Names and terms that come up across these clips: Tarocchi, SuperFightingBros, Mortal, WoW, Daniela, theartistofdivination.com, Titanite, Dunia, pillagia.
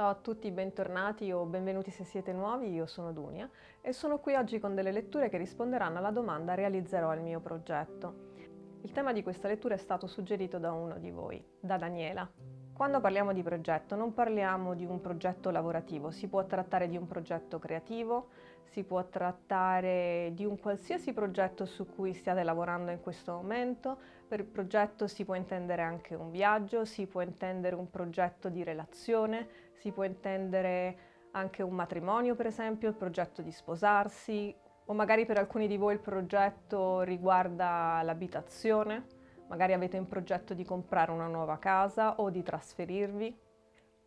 Ciao a tutti, bentornati o benvenuti se siete nuovi, io sono Dunia e sono qui oggi con delle letture che risponderanno alla domanda "Realizzerò il mio progetto?". Il tema di questa lettura è stato suggerito da uno di voi, da Daniela. Quando parliamo di progetto non parliamo di un progetto lavorativo, si può trattare di un progetto creativo, si può trattare di un qualsiasi progetto su cui stiate lavorando in questo momento. Per progetto si può intendere anche un viaggio, si può intendere un progetto di relazione, si può intendere anche un matrimonio, per esempio, il progetto di sposarsi, o magari per alcuni di voi il progetto riguarda l'abitazione. Magari avete in progetto di comprare una nuova casa o di trasferirvi.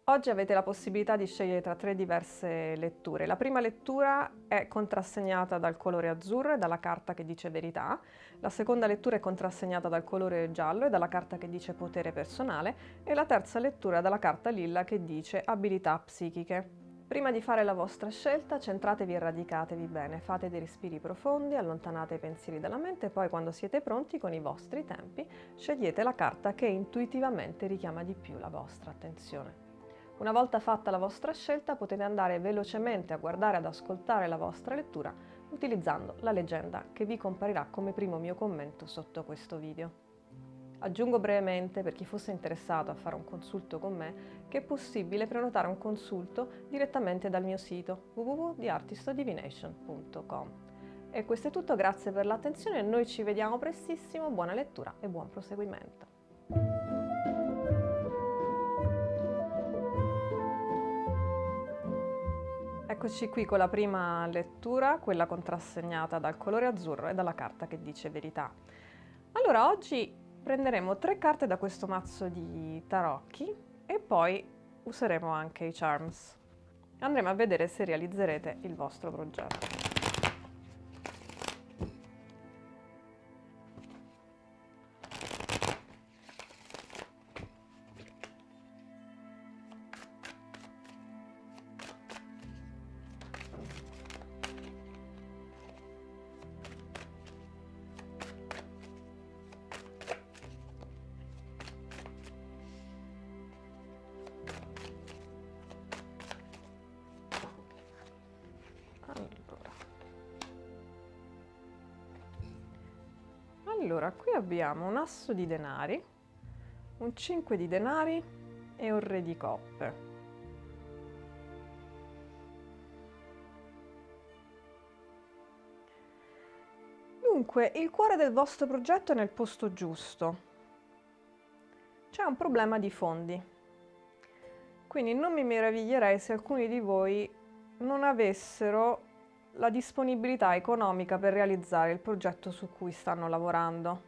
Oggi avete la possibilità di scegliere tra tre diverse letture. La prima lettura è contrassegnata dal colore azzurro e dalla carta che dice verità. La seconda lettura è contrassegnata dal colore giallo e dalla carta che dice potere personale. E la terza lettura dalla carta lilla che dice abilità psichiche. Prima di fare la vostra scelta, centratevi e radicatevi bene, fate dei respiri profondi, allontanate i pensieri dalla mente e poi, quando siete pronti, con i vostri tempi, scegliete la carta che intuitivamente richiama di più la vostra attenzione. Una volta fatta la vostra scelta, potete andare velocemente a guardare e ad ascoltare la vostra lettura utilizzando la leggenda che vi comparirà come primo mio commento sotto questo video. Aggiungo brevemente, per chi fosse interessato a fare un consulto con me, che è possibile prenotare un consulto direttamente dal mio sito www.theartistofdivination.com. E questo è tutto, grazie per l'attenzione, noi ci vediamo prestissimo, buona lettura e buon proseguimento. Eccoci qui con la prima lettura, quella contrassegnata dal colore azzurro e dalla carta che dice verità. Allora, oggi prenderemo tre carte da questo mazzo di tarocchi e poi useremo anche i charms. Andremo a vedere se realizzerete il vostro progetto. Allora, qui abbiamo un asso di denari, un 5 di denari e un re di coppe. Dunque, il cuore del vostro progetto è nel posto giusto. C'è un problema di fondi. Quindi non mi meraviglierei se alcuni di voi non avessero la disponibilità economica per realizzare il progetto su cui stanno lavorando.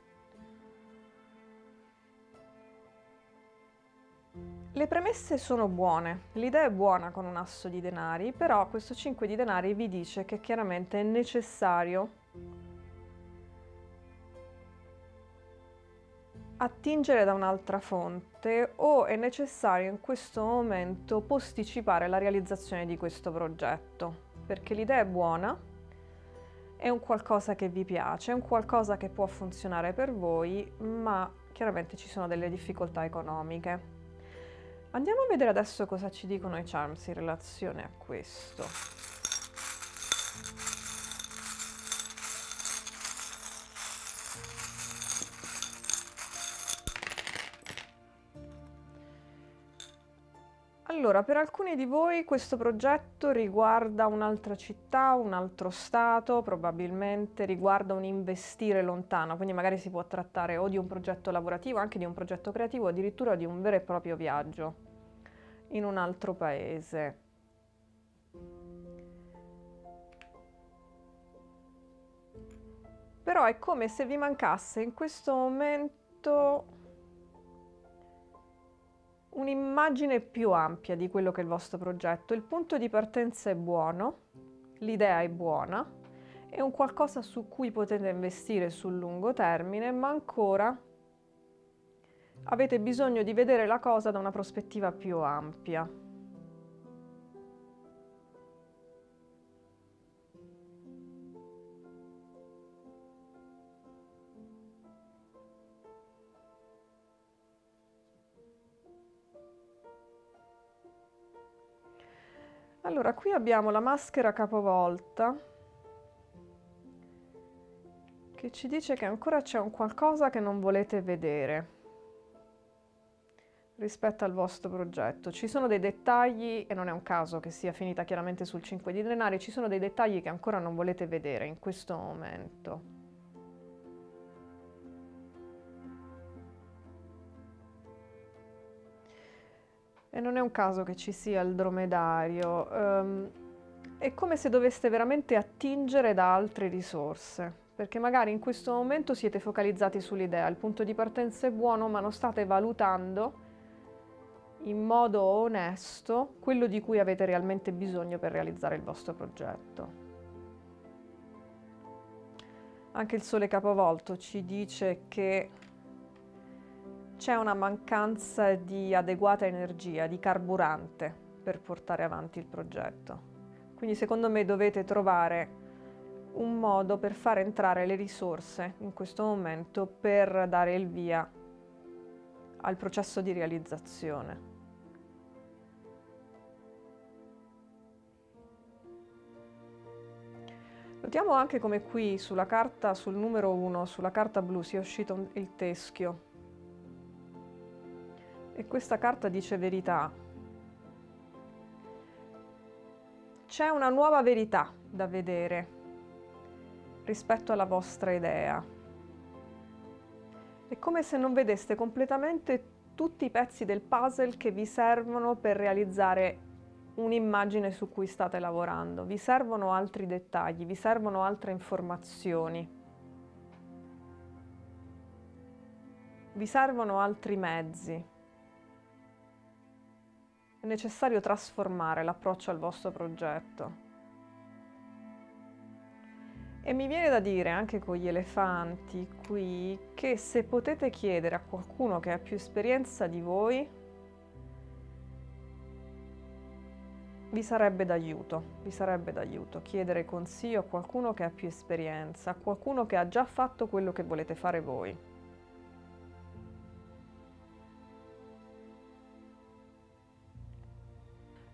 Le premesse sono buone, l'idea è buona con un asso di denari, però questo 5 di denari vi dice che chiaramente è necessario attingere da un'altra fonte o è necessario in questo momento posticipare la realizzazione di questo progetto. Perché l'idea è buona, è un qualcosa che vi piace, è un qualcosa che può funzionare per voi, ma chiaramente ci sono delle difficoltà economiche. Andiamo a vedere adesso cosa ci dicono i charms in relazione a questo. Allora, per alcuni di voi questo progetto riguarda un'altra città, un altro stato, probabilmente riguarda un investire lontano, quindi magari si può trattare o di un progetto lavorativo, anche di un progetto creativo, addirittura di un vero e proprio viaggio in un altro paese. Però è come se vi mancasse in questo momento un'immagine più ampia di quello che è il vostro progetto. Il punto di partenza è buono, l'idea è buona, è un qualcosa su cui potete investire sul lungo termine, ma ancora avete bisogno di vedere la cosa da una prospettiva più ampia. Allora, qui abbiamo la maschera capovolta che ci dice che ancora c'è un qualcosa che non volete vedere rispetto al vostro progetto. Ci sono dei dettagli, e non è un caso che sia finita chiaramente sul 5 di denari, ci sono dei dettagli che ancora non volete vedere in questo momento. E non è un caso che ci sia il dromedario, è come se doveste veramente attingere da altre risorse, perché magari in questo momento siete focalizzati sull'idea, il punto di partenza è buono, ma non state valutando in modo onesto quello di cui avete realmente bisogno per realizzare il vostro progetto. Anche il sole capovolto ci dice che c'è una mancanza di adeguata energia, di carburante per portare avanti il progetto. Quindi secondo me dovete trovare un modo per far entrare le risorse in questo momento per dare il via al processo di realizzazione. Notiamo anche come qui sulla carta, sul numero 1, sulla carta blu, sia uscito il teschio. E questa carta dice verità. C'è una nuova verità da vedere rispetto alla vostra idea. È come se non vedeste completamente tutti i pezzi del puzzle che vi servono per realizzare un'immagine su cui state lavorando. Vi servono altri dettagli, vi servono altre informazioni. Vi servono altri mezzi. È necessario trasformare l'approccio al vostro progetto. E mi viene da dire, anche con gli elefanti qui, che se potete chiedere a qualcuno che ha più esperienza di voi, vi sarebbe d'aiuto, vi sarebbe d'aiuto. Chiedere consiglio a qualcuno che ha più esperienza, a qualcuno che ha già fatto quello che volete fare voi.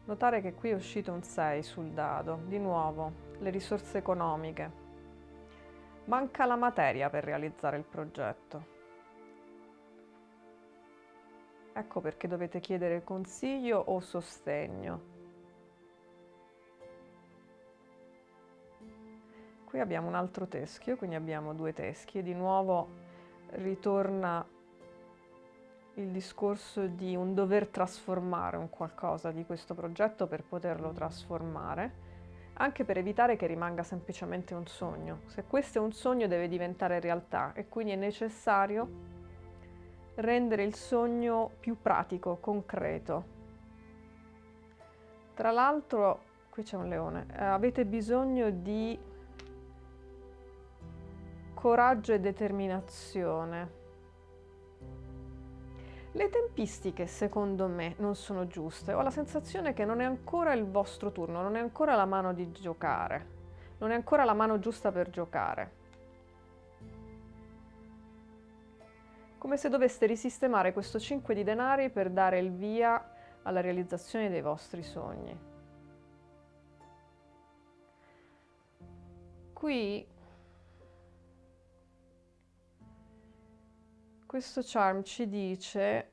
Notare che qui è uscito un 6 sul dado, di nuovo le risorse economiche. Manca la materia per realizzare il progetto. Ecco perché dovete chiedere consiglio o sostegno. Qui abbiamo un altro teschio, quindi abbiamo due teschi e di nuovo ritorna il discorso di un dover trasformare un qualcosa di questo progetto per poterlo trasformare, anche per evitare che rimanga semplicemente un sogno. Se questo è un sogno deve diventare realtà e quindi è necessario rendere il sogno più pratico, concreto. Tra l'altro, qui c'è un leone, avete bisogno di coraggio e determinazione. Le tempistiche, secondo me, non sono giuste. Ho la sensazione che non è ancora il vostro turno, non è ancora la mano di giocare, non è ancora la mano giusta per giocare. Come se doveste risistemare questo 5 di denari per dare il via alla realizzazione dei vostri sogni. Qui questo charm ci dice,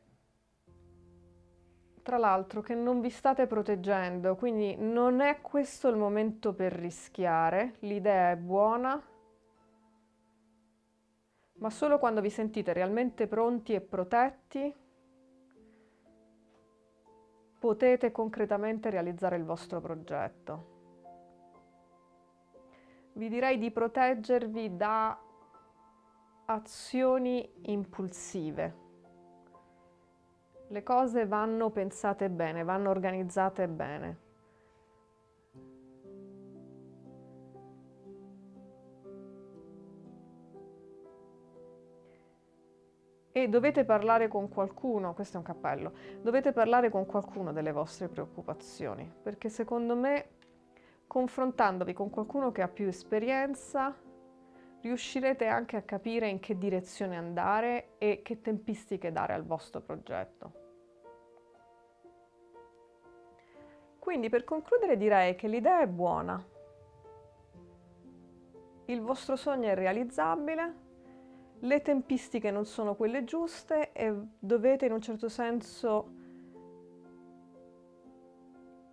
tra l'altro, che non vi state proteggendo, quindi non è questo il momento per rischiare, l'idea è buona, ma solo quando vi sentite realmente pronti e protetti potete concretamente realizzare il vostro progetto. Vi direi di proteggervi da azioni impulsive. Le cose vanno pensate bene, vanno organizzate bene. E dovete parlare con qualcuno, questo è un cappello, dovete parlare con qualcuno delle vostre preoccupazioni, perché secondo me confrontandovi con qualcuno che ha più esperienza riuscirete anche a capire in che direzione andare e che tempistiche dare al vostro progetto. Quindi per concludere direi che l'idea è buona, il vostro sogno è realizzabile, le tempistiche non sono quelle giuste e dovete in un certo senso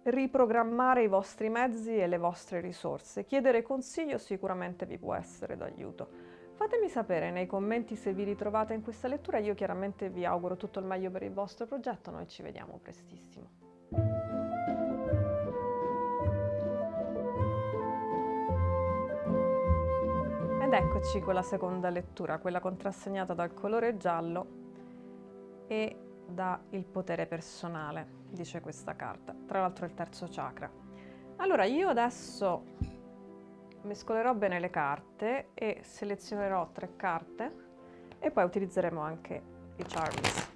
riprogrammare i vostri mezzi e le vostre risorse. Chiedere consiglio sicuramente vi può essere d'aiuto. Fatemi sapere nei commenti se vi ritrovate in questa lettura. Io chiaramente vi auguro tutto il meglio per il vostro progetto, noi ci vediamo prestissimo. Ed eccoci con la seconda lettura, quella contrassegnata dal colore giallo e da il potere personale, dice questa carta, tra l'altro il terzo chakra. Allora io adesso mescolerò bene le carte e selezionerò 3 carte e poi utilizzeremo anche i charms.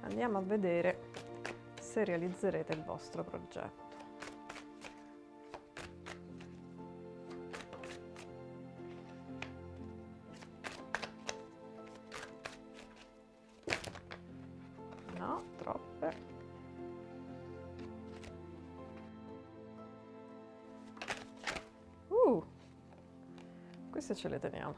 Andiamo a vedere se realizzerete il vostro progetto. Queste ce le teniamo.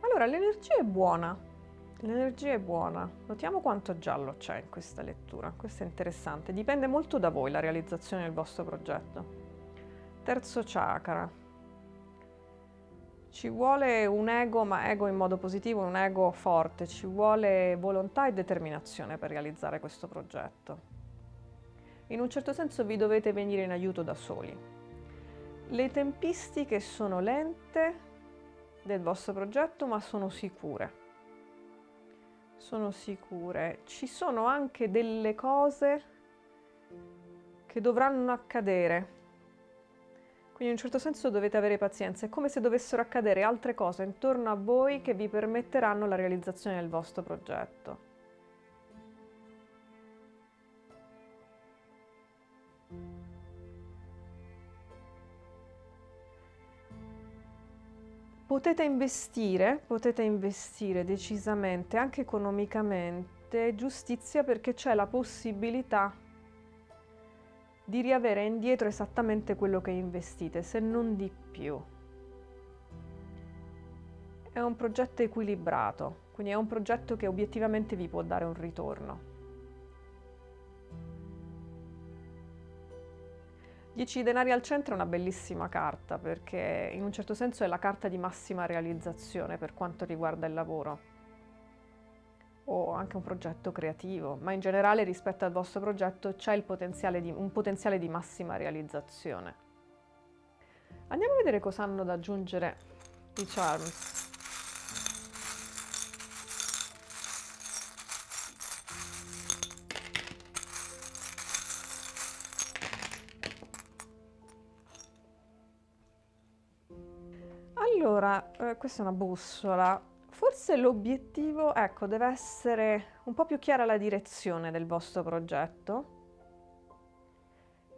Allora, l'energia è buona. L'energia è buona, notiamo quanto giallo c'è in questa lettura, questo è interessante, dipende molto da voi la realizzazione del vostro progetto. Terzo chakra, ci vuole un ego, ma ego in modo positivo, un ego forte, ci vuole volontà e determinazione per realizzare questo progetto. In un certo senso vi dovete venire in aiuto da soli. Le tempistiche sono lente del vostro progetto, ma sono sicure. Sono sicure. Ci sono anche delle cose che dovranno accadere, quindi in un certo senso dovete avere pazienza. È come se dovessero accadere altre cose intorno a voi che vi permetteranno la realizzazione del vostro progetto. Potete investire decisamente, anche economicamente, giustizia, perché c'è la possibilità di riavere indietro esattamente quello che investite, se non di più. È un progetto equilibrato, quindi è un progetto che obiettivamente vi può dare un ritorno. 10 denari al centro è una bellissima carta, perché in un certo senso è la carta di massima realizzazione per quanto riguarda il lavoro o anche un progetto creativo, ma in generale rispetto al vostro progetto c'è un potenziale di massima realizzazione. Andiamo a vedere cosa hanno da aggiungere i charms. Allora, questa è una bussola, forse l'obiettivo, ecco, deve essere un po' più chiara la direzione del vostro progetto.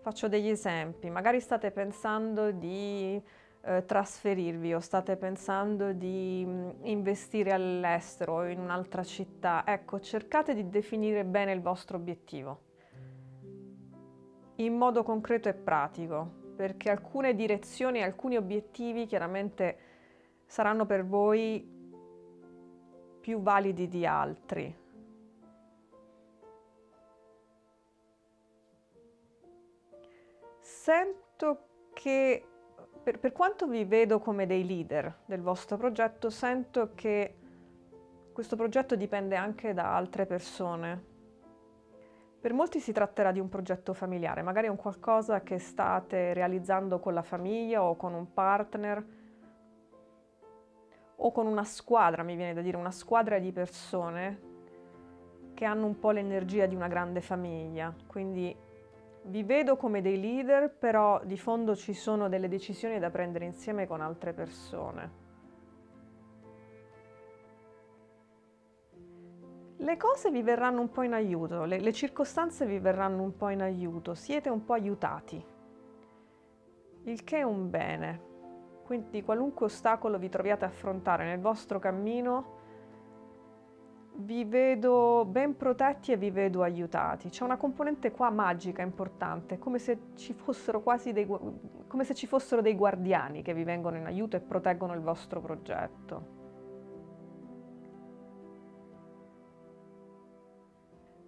Faccio degli esempi, magari state pensando di trasferirvi o state pensando di investire all'estero o in un'altra città, ecco, cercate di definire bene il vostro obiettivo in modo concreto e pratico, perché alcune direzioni, alcuni obiettivi chiaramente saranno per voi più validi di altri. Sento che, per quanto vi vedo come dei leader del vostro progetto, sento che questo progetto dipende anche da altre persone. Per molti si tratterà di un progetto familiare, magari un qualcosa che state realizzando con la famiglia o con un partner o con una squadra, mi viene da dire, una squadra di persone che hanno un po' l'energia di una grande famiglia, quindi Vi vedo come dei leader, però di fondo ci sono delle decisioni da prendere insieme con altre persone. Le cose vi verranno un po' in aiuto, le circostanze vi verranno un po' in aiuto, siete un po' aiutati, il che è un bene. Quindi qualunque ostacolo vi troviate a affrontare nel vostro cammino, vi vedo ben protetti e vi vedo aiutati. C'è una componente qua magica importante, come se ci fossero quasi dei guardiani che vi vengono in aiuto e proteggono il vostro progetto.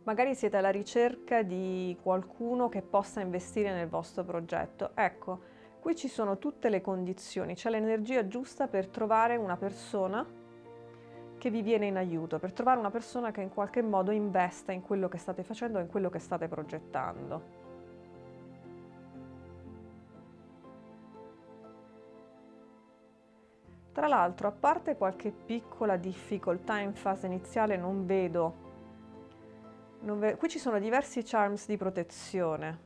Magari siete alla ricerca di qualcuno che possa investire nel vostro progetto. Ecco, qui ci sono tutte le condizioni, c'è l'energia giusta per trovare una persona che vi viene in aiuto, per trovare una persona che in qualche modo investa in quello che state facendo, in quello che state progettando. Tra l'altro, a parte qualche piccola difficoltà in fase iniziale, qui ci sono diversi charms di protezione.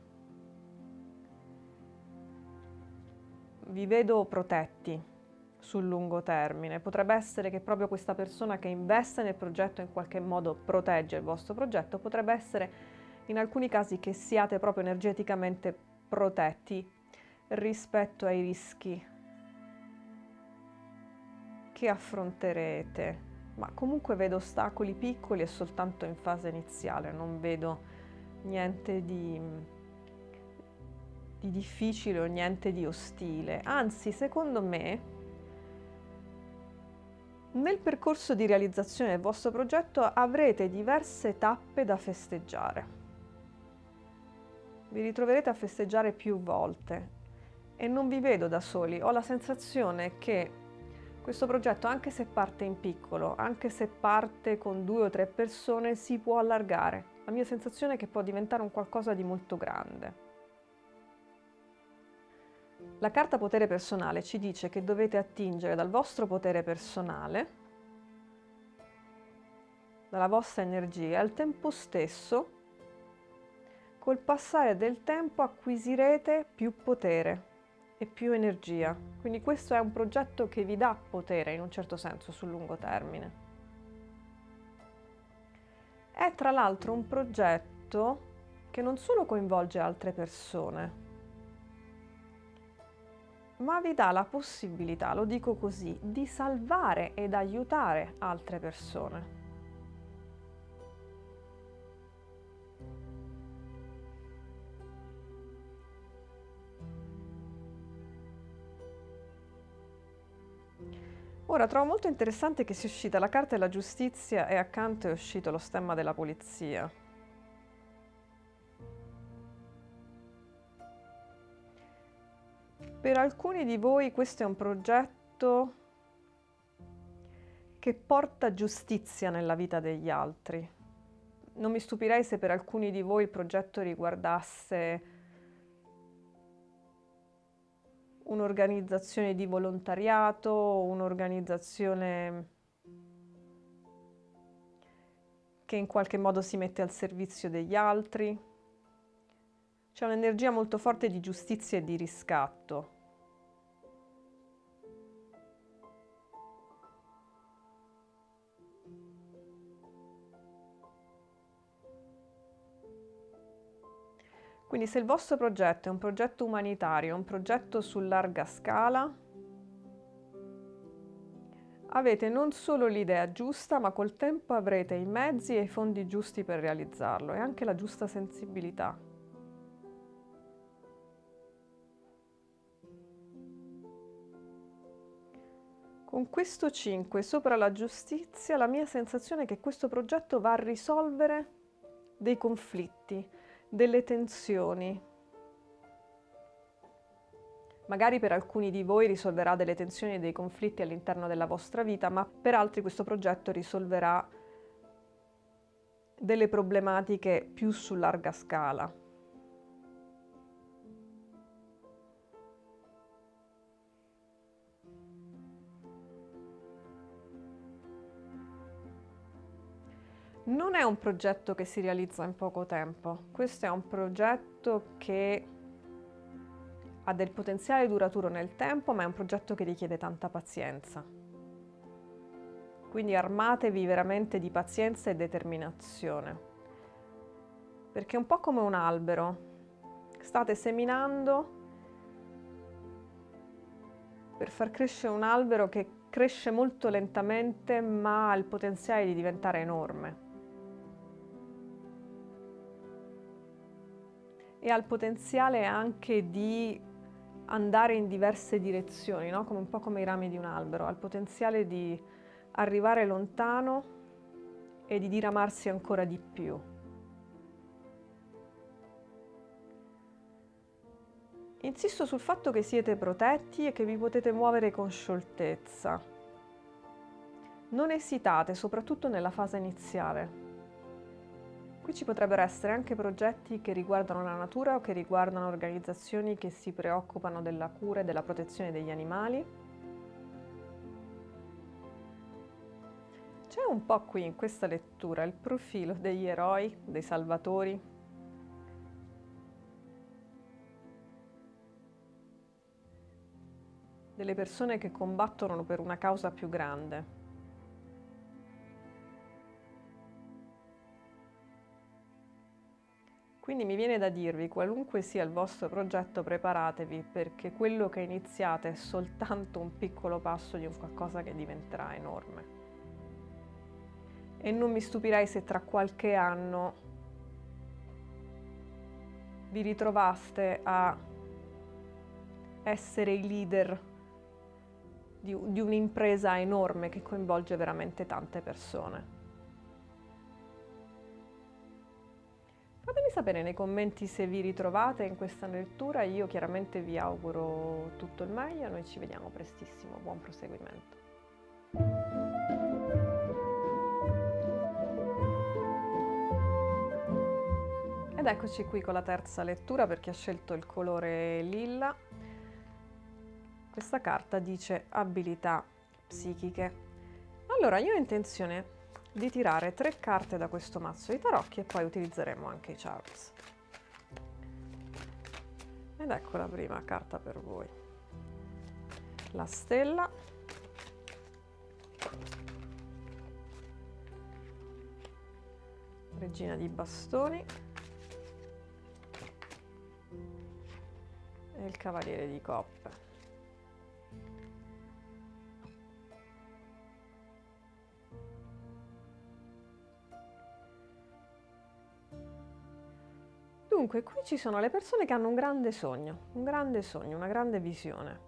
Vi vedo protetti sul lungo termine. Potrebbe essere che proprio questa persona che investe nel progetto in qualche modo protegge il vostro progetto. Potrebbe essere in alcuni casi che siate proprio energeticamente protetti rispetto ai rischi che affronterete. Ma comunque vedo ostacoli piccoli e soltanto in fase iniziale, non vedo niente di difficile o niente di ostile. Anzi, secondo me, nel percorso di realizzazione del vostro progetto avrete diverse tappe da festeggiare. Vi ritroverete a festeggiare più volte e non vi vedo da soli. Ho la sensazione che questo progetto, anche se parte in piccolo, anche se parte con 2 o 3 persone, si può allargare. La mia sensazione è che può diventare un qualcosa di molto grande. La carta potere personale ci dice che dovete attingere dal vostro potere personale, dalla vostra energia, e al tempo stesso, col passare del tempo, acquisirete più potere e più energia. Quindi questo è un progetto che vi dà potere in un certo senso sul lungo termine. È tra l'altro un progetto che non solo coinvolge altre persone, ma vi dà la possibilità, lo dico così, di salvare ed aiutare altre persone. Ora, trovo molto interessante che sia uscita la carta della giustizia e accanto è uscito lo stemma della polizia. Per alcuni di voi questo è un progetto che porta giustizia nella vita degli altri. Non mi stupirei se per alcuni di voi il progetto riguardasse un'organizzazione di volontariato, un'organizzazione che in qualche modo si mette al servizio degli altri. C'è un'energia molto forte di giustizia e di riscatto. Quindi se il vostro progetto è un progetto umanitario, un progetto su larga scala, avete non solo l'idea giusta, ma col tempo avrete i mezzi e i fondi giusti per realizzarlo e anche la giusta sensibilità. Con questo 5 sopra la giustizia, la mia sensazione è che questo progetto va a risolvere dei conflitti, delle tensioni. Magari per alcuni di voi risolverà delle tensioni e dei conflitti all'interno della vostra vita, ma per altri questo progetto risolverà delle problematiche più su larga scala. Non è un progetto che si realizza in poco tempo, questo è un progetto che ha del potenziale duraturo nel tempo, ma è un progetto che richiede tanta pazienza. Quindi armatevi veramente di pazienza e determinazione, perché è un po' come un albero, state seminando per far crescere un albero che cresce molto lentamente, ma ha il potenziale di diventare enorme. E ha il potenziale anche di andare in diverse direzioni, no? Come un po' come i rami di un albero, ha il potenziale di arrivare lontano e di diramarsi ancora di più. Insisto sul fatto che siete protetti e che vi potete muovere con scioltezza. Non esitate, soprattutto nella fase iniziale. Qui ci potrebbero essere anche progetti che riguardano la natura o che riguardano organizzazioni che si preoccupano della cura e della protezione degli animali. C'è un po' qui, in questa lettura, il profilo degli eroi, dei salvatori. Delle persone che combattono per una causa più grande. Quindi mi viene da dirvi, qualunque sia il vostro progetto, preparatevi, perché quello che iniziate è soltanto un piccolo passo di un qualcosa che diventerà enorme. E non mi stupirei se tra qualche anno vi ritrovaste a essere i leader di un'impresa enorme che coinvolge veramente tante persone. Fatemi sapere nei commenti se vi ritrovate in questa lettura. Io chiaramente vi auguro tutto il meglio, noi ci vediamo prestissimo, buon proseguimento. Ed eccoci qui con la terza lettura per chi ha scelto il colore lilla. Questa carta dice abilità psichiche. Allora, io ho intenzione di tirare 3 carte da questo mazzo di tarocchi e poi utilizzeremo anche i charms. Ed ecco la prima carta per voi. La stella. Regina di bastoni. E il cavaliere di coppe. Dunque, qui ci sono le persone che hanno un grande sogno, una grande visione,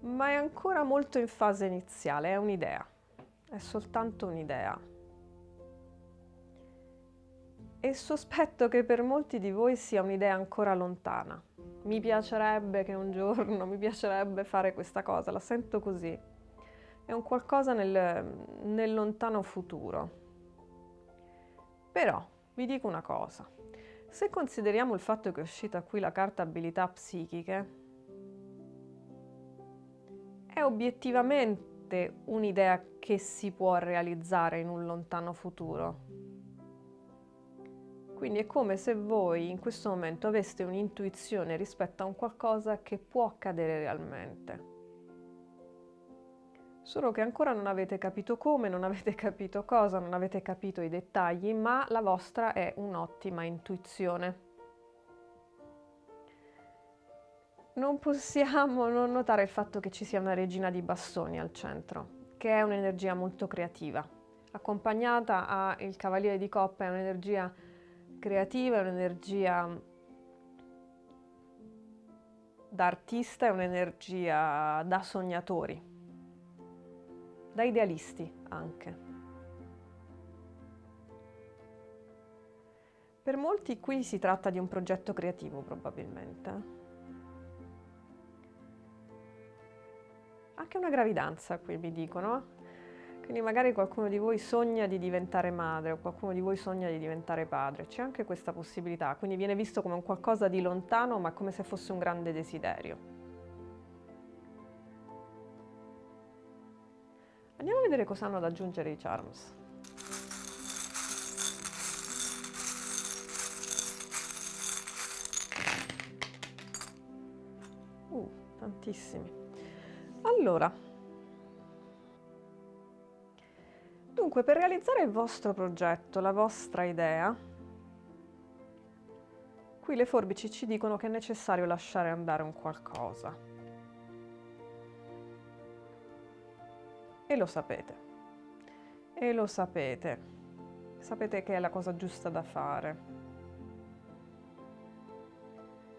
ma è ancora molto in fase iniziale, è un'idea, è soltanto un'idea. E sospetto che per molti di voi sia un'idea ancora lontana. Mi piacerebbe che un giorno, mi piacerebbe fare questa cosa, la sento così. È un qualcosa nel lontano futuro. Però vi dico una cosa, se consideriamo il fatto che è uscita qui la carta abilità psichiche, è obiettivamente un'idea che si può realizzare in un lontano futuro. Quindi è come se voi in questo momento aveste un'intuizione rispetto a un qualcosa che può accadere realmente. Solo che ancora non avete capito come, non avete capito cosa, non avete capito i dettagli, ma la vostra è un'ottima intuizione. Non possiamo non notare il fatto che ci sia una regina di bastoni al centro, che è un'energia molto creativa. Accompagnata al cavaliere di coppe è un'energia creativa, è un'energia da artista, è un'energia da sognatori. Da idealisti anche. Per molti qui si tratta di un progetto creativo probabilmente. Anche una gravidanza qui mi dicono. Quindi magari qualcuno di voi sogna di diventare madre o qualcuno di voi sogna di diventare padre. C'è anche questa possibilità, quindi viene visto come un qualcosa di lontano ma come se fosse un grande desiderio. Andiamo a vedere cosa hanno da aggiungere i charms. Tantissimi. Allora, dunque, per realizzare il vostro progetto, la vostra idea, qui le forbici ci dicono che è necessario lasciare andare un qualcosa. E lo sapete. E lo sapete. Sapete che è la cosa giusta da fare.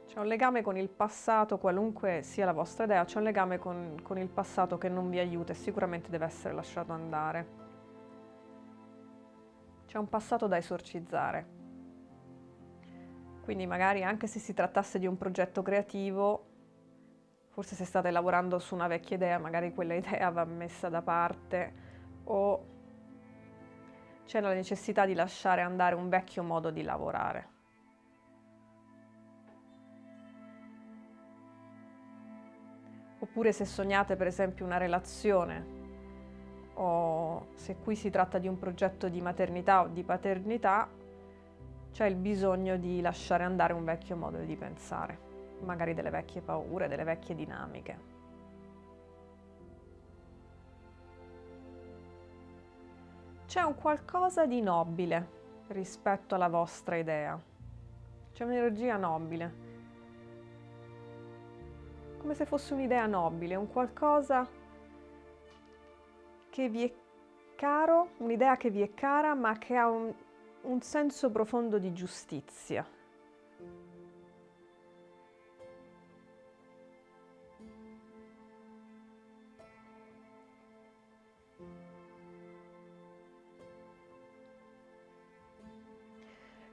C'è un legame con il passato, qualunque sia la vostra idea, c'è un legame con il passato che non vi aiuta e sicuramente deve essere lasciato andare. C'è un passato da esorcizzare. Quindi magari anche se si trattasse di un progetto creativo, forse se state lavorando su una vecchia idea, magari quella idea va messa da parte o c'è la necessità di lasciare andare un vecchio modo di lavorare. Oppure se sognate per esempio una relazione o se qui si tratta di un progetto di maternità o di paternità, c'è il bisogno di lasciare andare un vecchio modo di pensare, magari delle vecchie paure, delle vecchie dinamiche. C'è un qualcosa di nobile rispetto alla vostra idea, c'è un'energia nobile. Come se fosse un'idea nobile, un qualcosa che vi è caro, un'idea che vi è cara ma che ha un senso profondo di giustizia.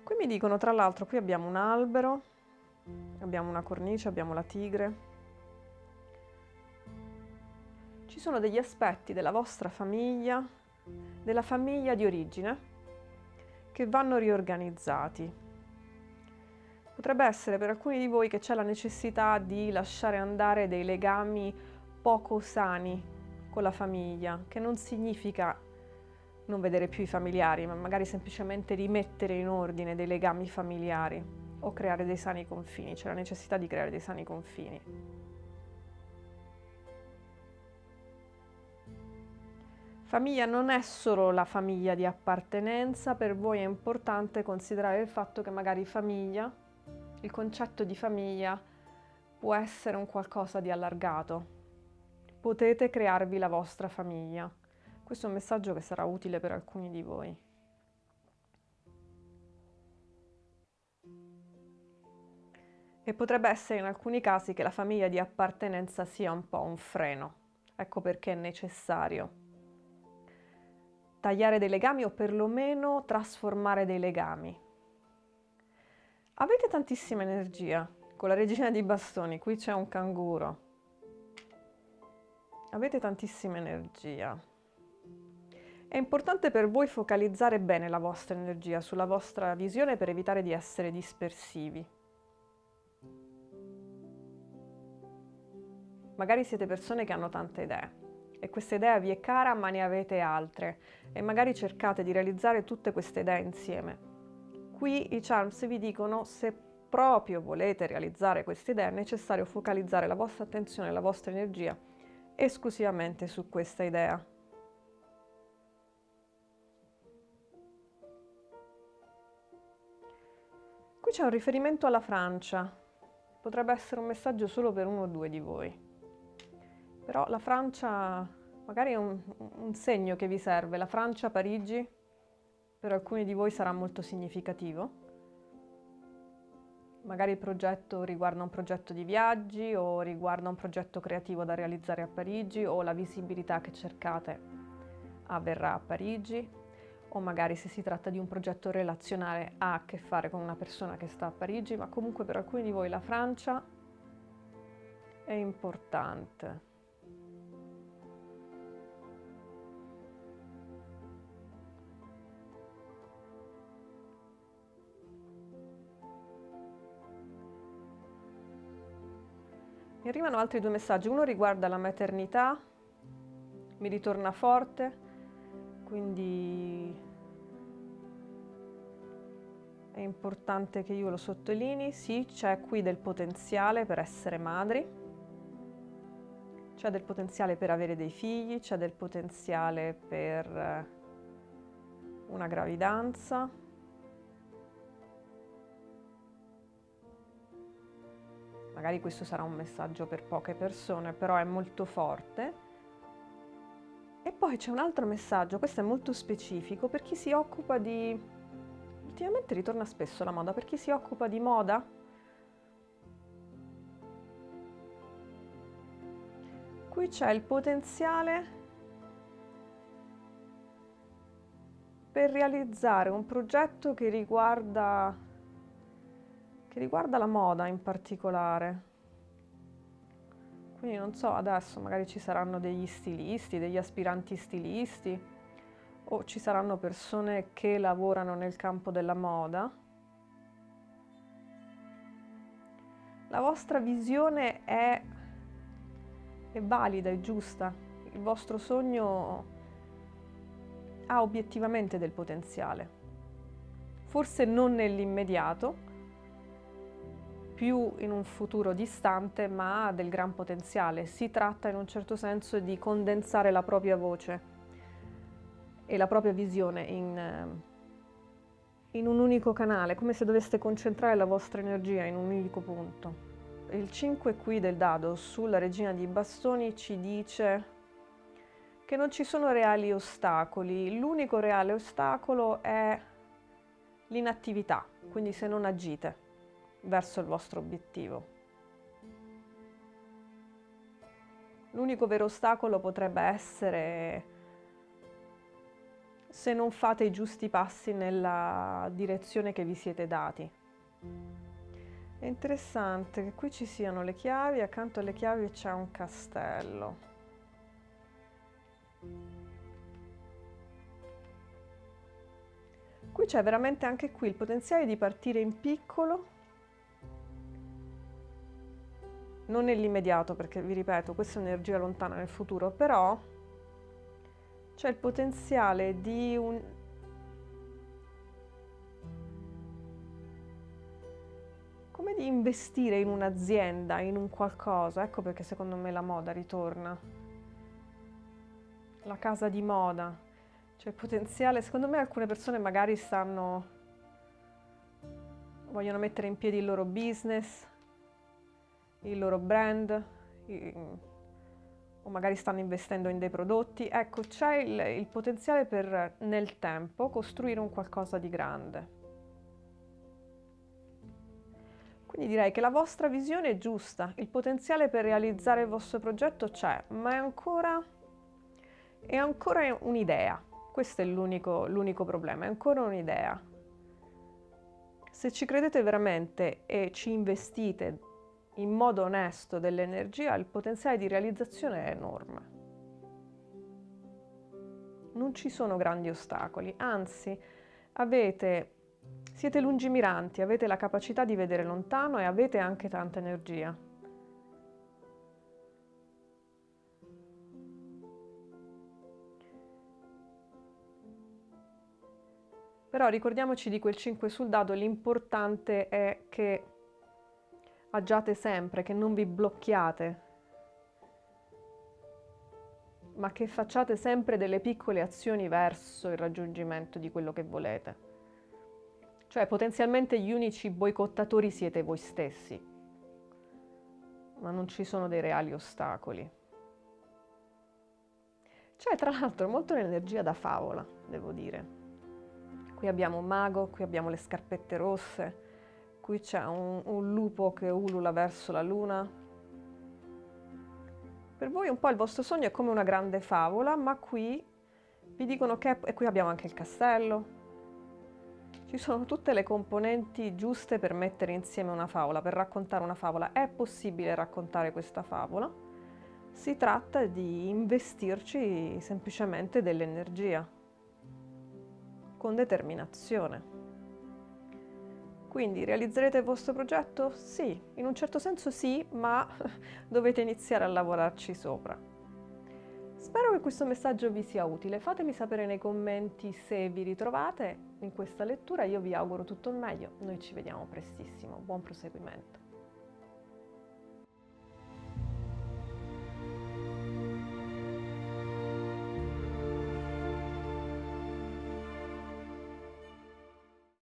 Qui mi dicono, tra l'altro, qui abbiamo un albero, abbiamo una cornice, abbiamo la tigre. Ci sono degli aspetti della vostra famiglia, della famiglia di origine, che vanno riorganizzati. Potrebbe essere per alcuni di voi che c'è la necessità di lasciare andare dei legami poco sani con la famiglia, che non significa non vedere più i familiari, ma magari semplicemente rimettere in ordine dei legami familiari o creare dei sani confini. C'è la necessità di creare dei sani confini. Famiglia non è solo la famiglia di appartenenza, per voi è importante considerare il fatto che magari famiglia, il concetto di famiglia, può essere un qualcosa di allargato. Potete crearvi la vostra famiglia. Questo è un messaggio che sarà utile per alcuni di voi. E potrebbe essere in alcuni casi che la famiglia di appartenenza sia un po' un freno. Ecco perché è necessario tagliare dei legami o perlomeno trasformare dei legami. Avete tantissima energia con la regina di bastoni, qui c'è un canguro. Avete tantissima energia. È importante per voi focalizzare bene la vostra energia sulla vostra visione per evitare di essere dispersivi. Magari siete persone che hanno tante idee. E questa idea vi è cara ma ne avete altre e magari cercate di realizzare tutte queste idee insieme. Qui i charms vi dicono se proprio volete realizzare queste idee è necessario focalizzare la vostra attenzione e la vostra energia esclusivamente su questa idea. Qui c'è un riferimento alla Francia, potrebbe essere un messaggio solo per uno o due di voi. Però la Francia magari è un segno che vi serve. La Francia, Parigi, per alcuni di voi sarà molto significativo. Magari il progetto riguarda un progetto di viaggi o riguarda un progetto creativo da realizzare a Parigi o la visibilità che cercate avverrà a Parigi o magari se si tratta di un progetto relazionale ha a che fare con una persona che sta a Parigi, ma comunque per alcuni di voi la Francia è importante. Mi arrivano altri due messaggi, uno riguarda la maternità, mi ritorna forte, quindi è importante che io lo sottolinei, sì, c'è qui del potenziale per essere madri, C'è del potenziale per avere dei figli, c'è del potenziale per una gravidanza. Magari questo sarà un messaggio per poche persone, però è molto forte. E poi c'è un altro messaggio, questo è molto specifico, per chi si occupa di... Ultimamente ritorna spesso la moda, per chi si occupa di moda. Qui c'è il potenziale per realizzare un progetto che riguarda la moda in particolare. Quindi non so, adesso magari ci saranno degli stilisti, degli aspiranti stilisti, o ci saranno persone che lavorano nel campo della moda. La vostra visione è valida, è giusta. Il vostro sogno ha obiettivamente del potenziale. Forse non nell'immediato, più in un futuro distante, ma ha del gran potenziale. Si tratta in un certo senso di condensare la propria voce e la propria visione in un unico canale, come se doveste concentrare la vostra energia in un unico punto. Il 5 qui del dado sulla Regina di Bastoni ci dice che non ci sono reali ostacoli, l'unico reale ostacolo è l'inattività, quindi se non agite verso il vostro obiettivo. L'unico vero ostacolo potrebbe essere se non fate i giusti passi nella direzione che vi siete dati. È interessante che qui ci siano le chiavi, accanto alle chiavi c'è un castello. Qui c'è veramente anche qui il potenziale di partire in piccolo. Non nell'immediato, perché vi ripeto, questa è un'energia lontana nel futuro, però c'è il potenziale di come di investire in un'azienda, in un qualcosa. Ecco perché secondo me la moda ritorna. La casa di moda. C'è il potenziale, secondo me alcune persone magari vogliono mettere in piedi il loro business, il loro brand, o magari stanno investendo in dei prodotti. Ecco, c'è il potenziale per nel tempo costruire un qualcosa di grande. Quindi direi che la vostra visione è giusta, il potenziale per realizzare il vostro progetto c'è, ma è ancora un'idea. Questo è l'unico problema, è ancora un'idea. Se ci credete veramente e ci investite in modo onesto dell'energia, il potenziale di realizzazione è enorme. Non ci sono grandi ostacoli, anzi siete lungimiranti, avete la capacità di vedere lontano e avete anche tanta energia. Però ricordiamoci di quel 5 sul dado, l'importante è che agiate sempre, che non vi blocchiate, ma che facciate sempre delle piccole azioni verso il raggiungimento di quello che volete. Cioè, potenzialmente gli unici boicottatori siete voi stessi, ma non ci sono dei reali ostacoli. C'è tra l'altro molto un'energia da favola, devo dire. Qui abbiamo un mago, qui abbiamo le scarpette rosse, qui c'è un lupo che ulula verso la luna. Per voi un po' il vostro sogno è come una grande favola, ma qui vi dicono che e qui abbiamo anche il castello. Ci sono tutte le componenti giuste per mettere insieme una favola, per raccontare una favola. È possibile raccontare questa favola, si tratta di investirci semplicemente dell'energia, con determinazione. Quindi realizzerete il vostro progetto? Sì, in un certo senso sì, ma dovete iniziare a lavorarci sopra. Spero che questo messaggio vi sia utile, fatemi sapere nei commenti se vi ritrovate in questa lettura, io vi auguro tutto il meglio, noi ci vediamo prestissimo, buon proseguimento.